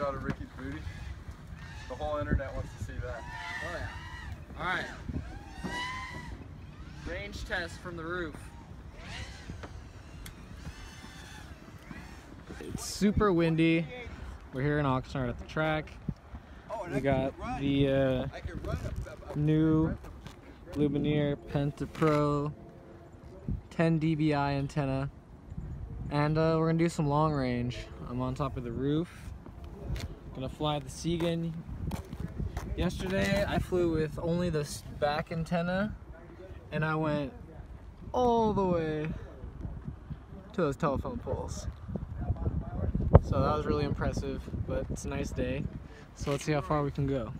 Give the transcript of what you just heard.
shot of Ricky's booty. The whole internet wants to see that. Oh yeah. All right. Range test from the roof. It's super windy. We're here in Oxnard at the track. We got the new Lumineer Pentapro 10 DBI antenna. And we're gonna do some long range. I'm on top of the roof. Gonna fly the Sigan. Yesterday I flew with only the back antenna and I went all the way to those telephone poles. So that was really impressive, but it's a nice day. So let's see how far we can go.